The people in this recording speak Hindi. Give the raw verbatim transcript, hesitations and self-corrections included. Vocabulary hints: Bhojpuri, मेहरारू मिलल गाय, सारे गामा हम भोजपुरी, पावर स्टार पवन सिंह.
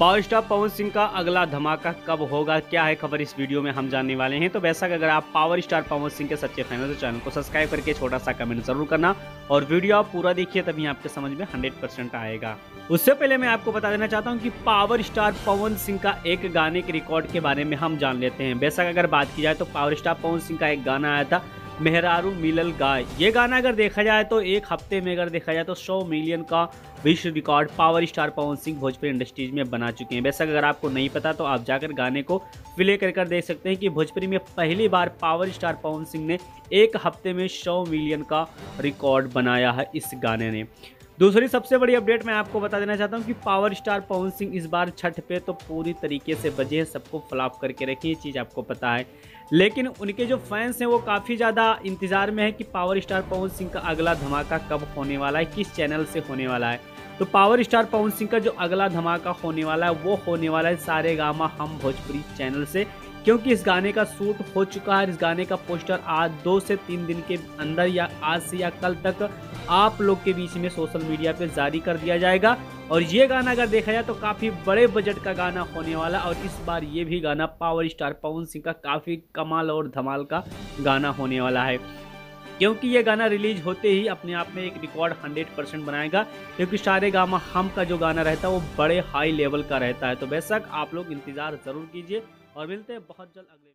पावर स्टार पवन सिंह का अगला धमाका कब होगा, क्या है खबर, इस वीडियो में हम जानने वाले हैं। तो वैसा अगर आप पावर स्टार पवन सिंह के सच्चे फैन हैं तो चैनल को सब्सक्राइब करके छोटा सा कमेंट जरूर करना और वीडियो आप पूरा देखिए, तभी आपके समझ में हंड्रेड परसेंट आएगा। उससे पहले मैं आपको बता देना चाहता हूं कि पावर स्टार पवन सिंह का एक गाने के रिकॉर्ड के बारे में हम जान लेते हैं। वैसा अगर बात की जाए तो पावर स्टार पवन सिंह का एक गाना आया था, मेहरारू मिलल गाय। ये गाना अगर देखा जाए तो एक हफ्ते में अगर देखा जाए तो सौ मिलियन का विश्व record पावर स्टार पवन सिंह Bhojpuri industries में बना चुके हैं। वैसे अगर आपको नहीं पता तो आप जाकर गाने को प्ले कर कर देख सकते हैं कि भोजपुरी में पहली बार पावर स्टार पवन सिंह ने एक हफ्ते में सौ मिलियन का रिकॉर्ड बनाया है इस गाने ने। दूसरी सबसे बड़ी अपडेट मैं आपको बता देना चाहता हूं कि पावर स्टार पवन सिंह इस बार छठ पे तो पूरी तरीके से बजे हैं, सबको फ्लॉप करके रखे, ये चीज़ आपको पता है। लेकिन उनके जो फैंस हैं वो काफ़ी ज़्यादा इंतज़ार में है कि पावर स्टार पवन सिंह का अगला धमाका कब होने वाला है, किस चैनल से होने वाला है। तो पावर स्टार पवन सिंह का जो अगला धमाका होने वाला है वो होने वाला है सारे गामा हम भोजपुरी चैनल से, क्योंकि इस गाने का शूट हो चुका है। इस गाने का पोस्टर आज दो से तीन दिन के अंदर या आज से या कल तक आप लोग के बीच में सोशल मीडिया पे जारी कर दिया जाएगा। और ये गाना अगर देखा जाए तो काफ़ी बड़े बजट का गाना होने वाला और इस बार ये भी गाना पावर स्टार पवन सिंह का काफ़ी कमाल और धमाल का गाना होने वाला है, क्योंकि ये गाना रिलीज होते ही अपने आप में एक रिकॉर्ड हंड्रेड परसेंट बनाएगा, क्योंकि सारे गामा हम का जो गाना रहता है वो बड़े हाई लेवल का रहता है। तो बेशक आप लोग इंतज़ार ज़रूर कीजिए और मिलते हैं बहुत जल्द अगले